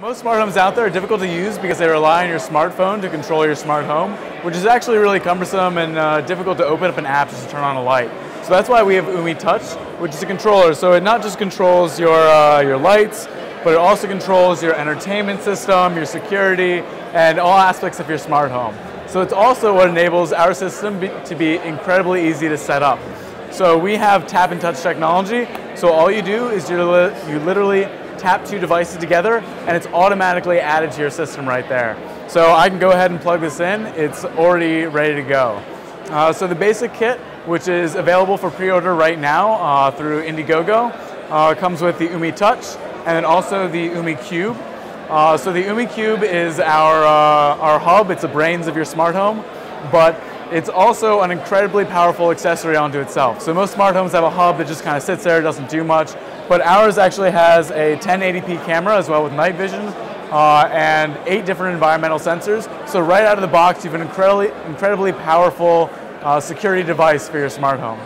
Most smart homes out there are difficult to use because they rely on your smartphone to control your smart home, which is actually really cumbersome and difficult to open up an app just to turn on a light. So that's why we have OOMI Touch, which is a controller. So it not just controls your lights, but it also controls your entertainment system, your security, and all aspects of your smart home. So it's also what enables our system to be incredibly easy to set up. So we have tap and touch technology. So all you do is you literally tap two devices together and it's automatically added to your system right there. So I can go ahead and plug this in. It's already ready to go. So the basic kit, which is available for pre-order right now through Indiegogo, comes with the OOMI Touch and then also the OOMI Cube. So the OOMI Cube is our hub. It's the brains of your smart home, but it's also an incredibly powerful accessory onto itself. So most smart homes have a hub that just kind of sits there, doesn't do much, but ours actually has a 1080p camera as well with night vision and 8 different environmental sensors. So right out of the box, you have an incredibly powerful security device for your smart home.